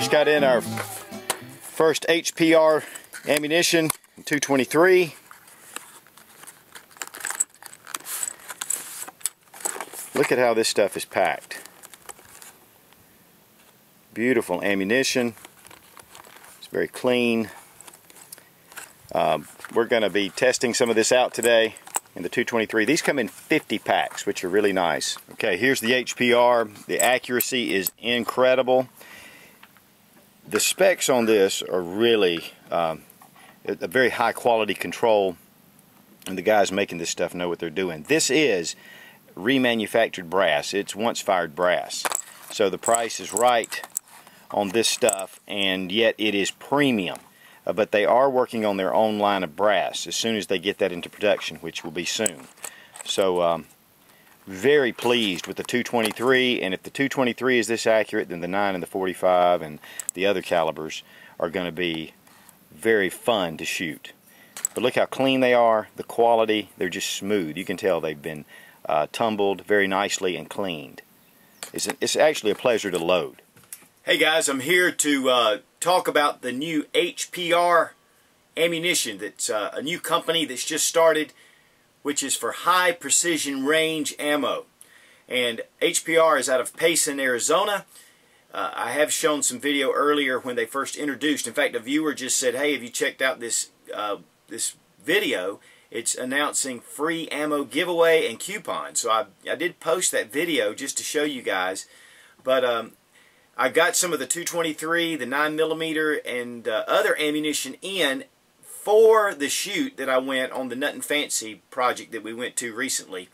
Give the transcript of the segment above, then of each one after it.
just got in our first HPR ammunition, 223. Look at how this stuff is packed. Beautiful ammunition. It's very clean. We're going to be testing some of this out today in the 223. These come in 50 packs, which are really nice. Okay, here's the HPR. The accuracy is incredible. The specs on this are really a very high quality control, and the guys making this stuff know what they're doing. This is remanufactured brass. It's once fired brass. So the price is right on this stuff, and yet it is premium. But they are working on their own line of brass as soon as they get that into production, which will be soon. So very pleased with the 223, and if the 223 is this accurate, then the 9 and the 45 and the other calibers are going to be very fun to shoot. But look how clean they are, the quality, they're just smooth. You can tell they've been tumbled very nicely and cleaned. It's actually a pleasure to load. Hey guys, I'm here to talk about the new HPR ammunition. That's a new company that's just started, which is for High Precision Range Ammo. And HPR is out of Payson, Arizona. I have shown some video earlier when they first introduced. In fact, a viewer just said, "Hey, have you checked out this video? It's announcing free ammo giveaway and coupons." So I did post that video just to show you guys. But I got some of the 223, the 9mm, and other ammunition in for the shoot that I went on the Nutnfancy project that we went to recently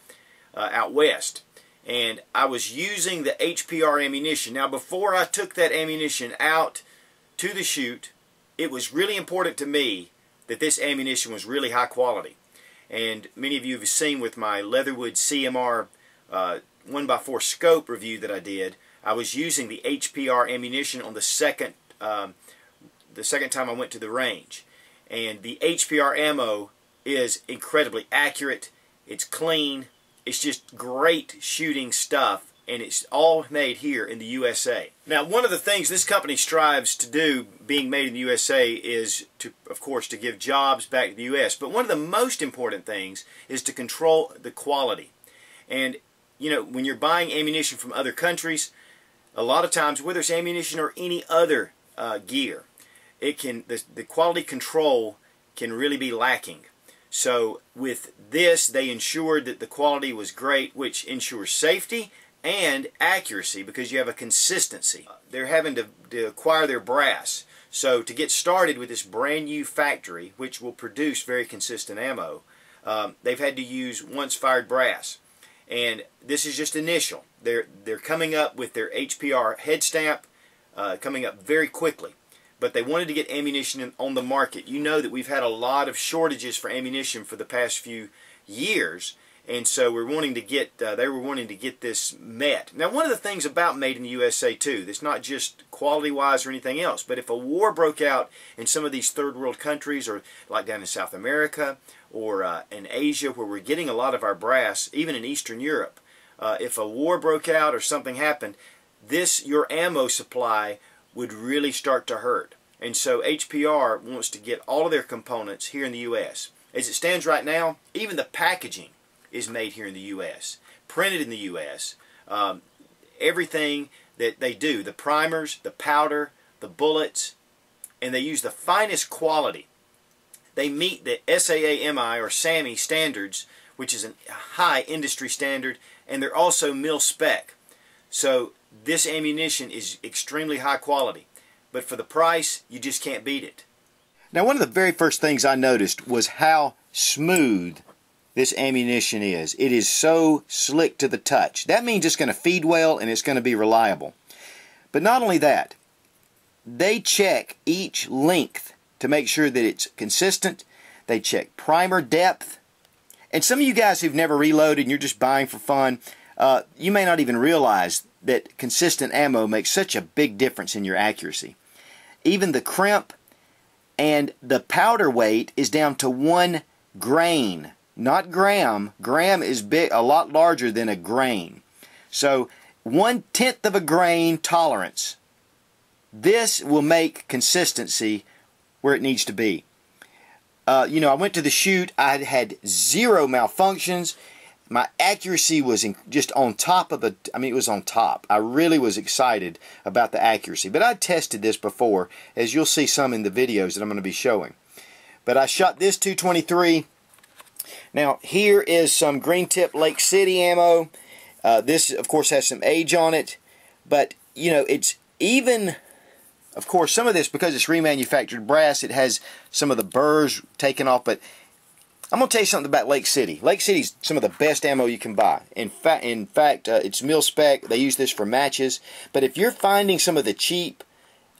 out west. And I was using the HPR ammunition. Now, before I took that ammunition out to the shoot, it was really important to me that this ammunition was really high quality. And many of you have seen with my Leatherwood CMR 1x4 scope review that I did, I was using the HPR ammunition on the second time I went to the range. And the HPR ammo is incredibly accurate, it's clean, it's just great shooting stuff, and it's all made here in the USA. Now, one of the things this company strives to do, being made in the USA, is to, of course, to give jobs back to the US. But one of the most important things is to control the quality. And you know, when you're buying ammunition from other countries, a lot of times, whether it's ammunition or any other gear, it can the quality control can really be lacking. So with this, they ensured that the quality was great, which ensures safety and accuracy because you have a consistency. They're having to acquire their brass. So to get started with this brand new factory, which will produce very consistent ammo, they've had to use once fired brass. And this is just initial. They're coming up with their HPR head stamp, coming up very quickly. But they wanted to get ammunition on the market. You know that we've had a lot of shortages for ammunition for the past few years, and so we're wanting to get. They were wanting to get this met. Now, one of the things about Made in the USA too, that's not just quality-wise or anything else, but if a war broke out in some of these third-world countries, or like down in South America, or in Asia where we're getting a lot of our brass, even in Eastern Europe, if a war broke out or something happened, your ammo supply would really start to hurt. And so HPR wants to get all of their components here in the U.S. As it stands right now, even the packaging is made here in the U.S., printed in the U.S. Everything that they do, the primers, the powder, the bullets, and they use the finest quality. They meet the SAAMI or SAAMI standards, which is a high industry standard, and they're also mil spec. So this ammunition is extremely high quality, but for the price, you just can't beat it. Now, one of the very first things I noticed was how smooth this ammunition is. It is so slick to the touch. That means it's going to feed well and it's going to be reliable. But not only that, they check each length to make sure that it's consistent. They check primer depth. And some of you guys who've never reloaded and you're just buying for fun, you may not even realize that consistent ammo makes such a big difference in your accuracy. Even the crimp and the powder weight is down to 1 grain. Not gram. Gram is big, a lot larger than a grain. So 1/10 of a grain tolerance This will make consistency where it needs to be. You know, I went to the shoot. I had zero malfunctions. My accuracy was just on top of the, I mean, it was on top. I really was excited about the accuracy. But I tested this before, as you'll see some in the videos that I'm going to be showing. But I shot this 223. Now, here is some green tip Lake City ammo. This, of course, has some age on it. But, you know, it's even, of course, some of this, because it's remanufactured brass, it has some of the burrs taken off, but I'm going to tell you something about Lake City. Lake City's some of the best ammo you can buy. In fact, it's mil spec. They use this for matches. But if you're finding some of the cheap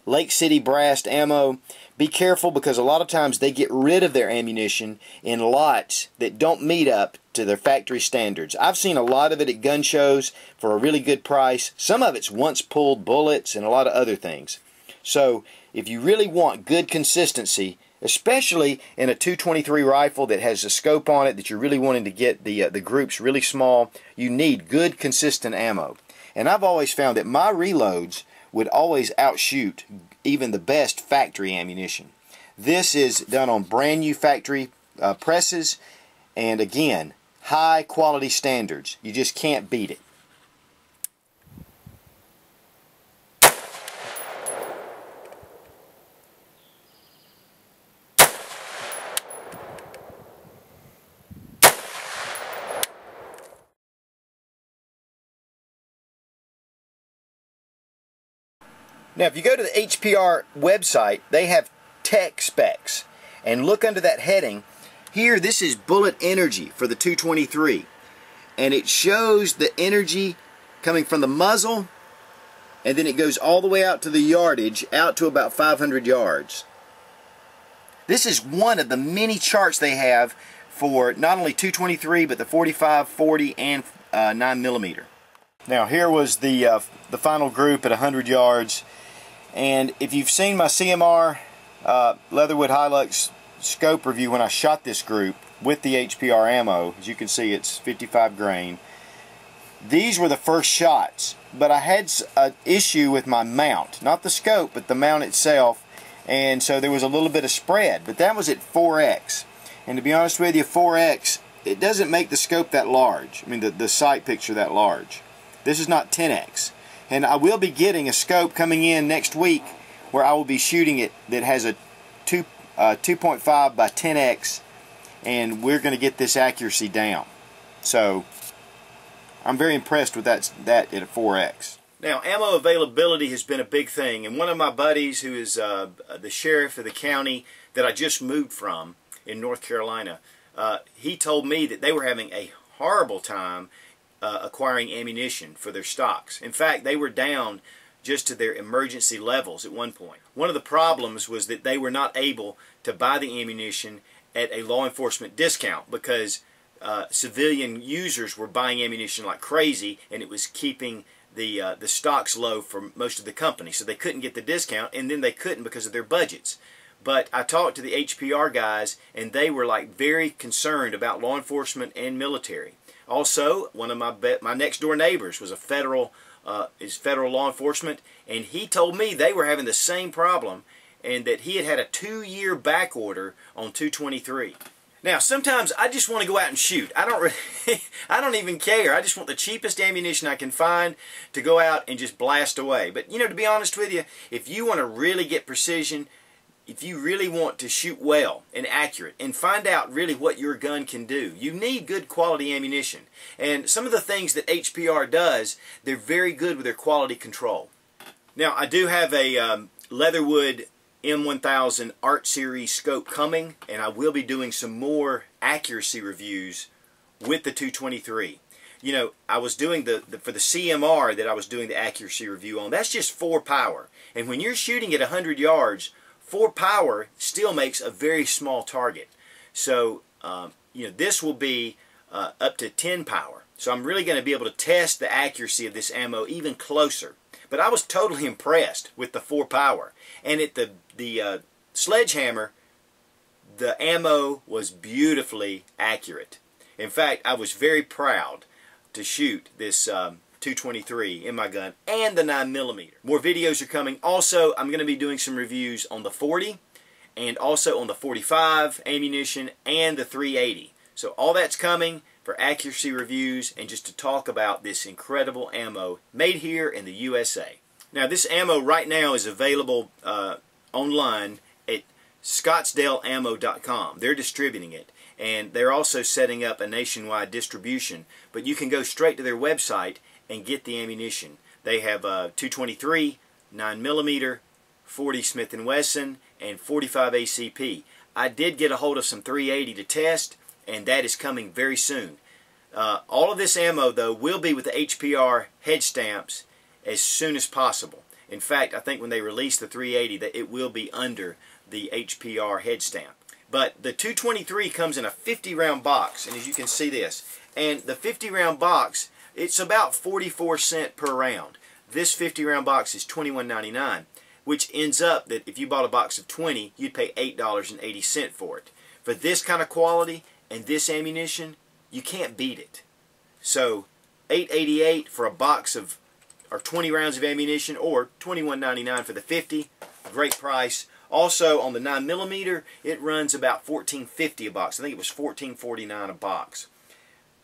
Lake City brass ammo, be careful, because a lot of times they get rid of their ammunition in lots that don't meet up to their factory standards. I've seen a lot of it at gun shows for a really good price. Some of it's once pulled bullets and a lot of other things. So if you really want good consistency, especially in a 223 rifle that has a scope on it that you're really wanting to get the groups really small, you need good, consistent ammo. And I've always found that my reloads would always outshoot even the best factory ammunition. This is done on brand new factory presses, and again, high quality standards. You just can't beat it. Now, if you go to the HPR website, they have tech specs, and look under that heading. Here, this is bullet energy for the 223, and it shows the energy coming from the muzzle, and then it goes all the way out to the yardage, out to about 500 yards. This is one of the many charts they have for not only 223, but the 45, 40, and 9mm. Now, here was the final group at 100 yards. And if you've seen my CMR Leatherwood Hilux scope review when I shot this group with the HPR ammo, as you can see, it's 55 grain. These were the first shots, but I had an issue with my mount, not the scope, but the mount itself, and so there was a little bit of spread, but that was at 4X. And to be honest with you, 4X, it doesn't make the scope that large, I mean the sight picture that large. This is not 10X. And I will be getting a scope coming in next week where I will be shooting it that has a 2.5 by 10X, and we're going to get this accuracy down. So I'm very impressed with that at a 4X. Now, ammo availability has been a big thing, and one of my buddies who is the sheriff of the county that I just moved from in North Carolina, he told me that they were having a horrible time acquiring ammunition for their stocks. In fact, they were down just to their emergency levels at one point. One of the problems was that they were not able to buy the ammunition at a law enforcement discount because civilian users were buying ammunition like crazy, and it was keeping the stocks low for most of the company. So they couldn't get the discount, and then they couldn't because of their budgets. But I talked to the HPR guys, and they were like very concerned about law enforcement and military. Also, one of my next door neighbors was a federal law enforcement, and he told me they were having the same problem, and that he had a 2-year back order on 223. Now, sometimes I just want to go out and shoot. I don't really, I don't even care. I just want the cheapest ammunition I can find to go out and just blast away. But you know, to be honest with you, if you want to really get precision, if you really want to shoot well and accurate and find out really what your gun can do, you need good quality ammunition. And some of the things that HPR does, they're very good with their quality control. Now, I do have a Leatherwood M1000 Art Series scope coming, and I will be doing some more accuracy reviews with the 223. You know, I was doing for the CMR that I was doing the accuracy review on, that's just 4 power. And when you're shooting at 100 yards, 4 power still makes a very small target. So, you know, this will be up to 10 power. So I'm really going to be able to test the accuracy of this ammo even closer. But I was totally impressed with the 4 power. And at the sledgehammer, the ammo was beautifully accurate. In fact, I was very proud to shoot this 223 in my gun and the 9mm. More videos are coming. Also, I'm going to be doing some reviews on the 40 and also on the 45 ammunition and the 380. So all that's coming for accuracy reviews and just to talk about this incredible ammo made here in the USA. Now this ammo right now is available online at ScottsdaleAmmo.com. They're distributing it, and they're also setting up a nationwide distribution, but you can go straight to their website and get the ammunition. They have 223, 9mm, 40 Smith & Wesson, and 45acp. I did get a hold of some 380 to test, and that is coming very soon. All of this ammo, though, will be with the HPR head stamps as soon as possible. In fact, I think when they release the 380, that it will be under the HPR head stamp. But the 223 comes in a 50-round box, and as you can see this, and the 50-round box, it's about 44 cents per round. This 50-round box is $21.99, which ends up that if you bought a box of 20, you'd pay $8.80 for it. For this kind of quality and this ammunition, you can't beat it. So, $8.88 for a box of, or 20 rounds of ammunition, or $21.99 for the 50. Great price. Also, on the 9mm, it runs about $14.50 a box. I think it was $14.49 a box.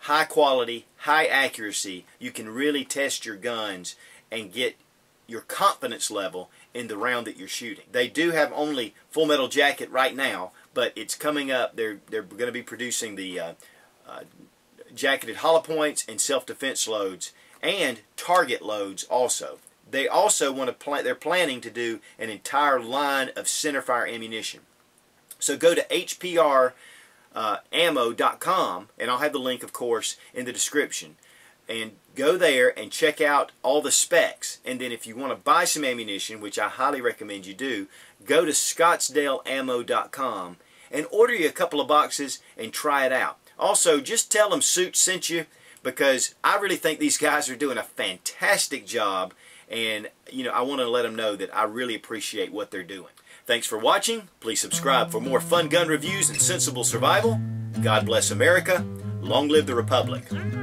High quality, high accuracy. You can really test your guns and get your confidence level in the round that you're shooting. They do have only Full Metal Jacket right now, but it's coming up. They're going to be producing the jacketed hollow points and self-defense loads and target loads also. They also want to they're planning to do an entire line of centerfire ammunition. So go to HPRAmmo.com, and I'll have the link, of course, in the description. And go there and check out all the specs. And then if you want to buy some ammunition, which I highly recommend you do, go to ScottsdaleAmmo.com and order you a couple of boxes and try it out. Also, just tell them Suit sent you, because I really think these guys are doing a fantastic job. And, you know, I want to let them know that I really appreciate what they're doing. Thanks for watching. Please subscribe for more fun gun reviews and sensible survival. God bless America. Long live the Republic.